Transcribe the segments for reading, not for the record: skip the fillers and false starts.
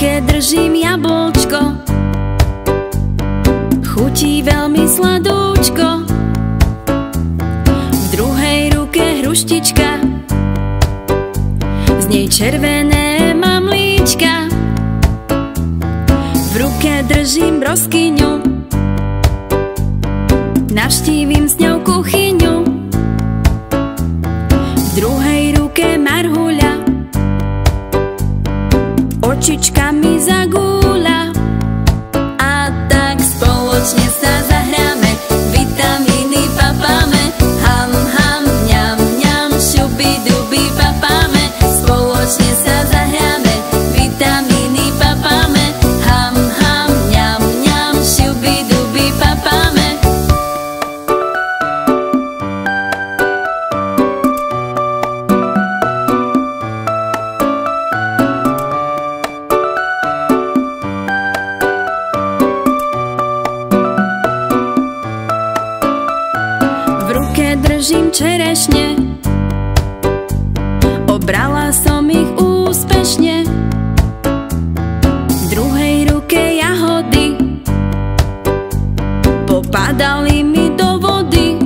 ruke držím jablčko, chutí veľmi sladúčko. V druhej ruke hruštička, z nej červené mamlíčka. V ruke držím broskyňu, navštívim s ňou kuchyňu. V druhej ruke marhuľa, očičkami zagúľa. A tak spoločne sa zahráme, vitamíny papáme, ham ham ňam ňam šubi dubi papáme. Spoločne sa zahráme, vitamíny papáme, ham ham ňam ňam šubi dubi papáme. Držím čerešne, obrala som ich úspešne. V druhej ruke jahody, popadali mi do vody.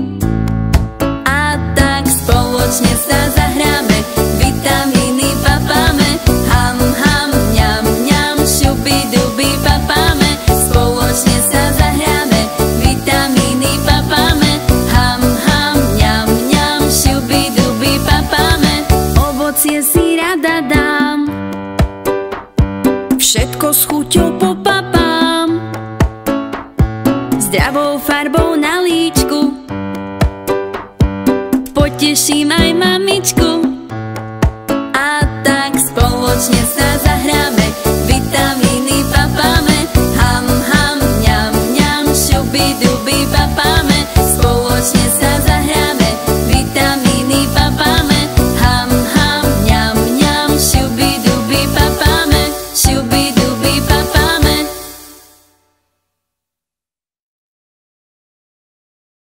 A tak spoločne sa zahráme, vitamíny papáme, ham ham ňam ňam šubi dubi papáme. Spoločne sa zahráme, vitamíny papáme, ovocie si rada dám, všetko s chuťou popapám. Zdravou farbou na líčku, poteším aj mamičku. A tak spoločne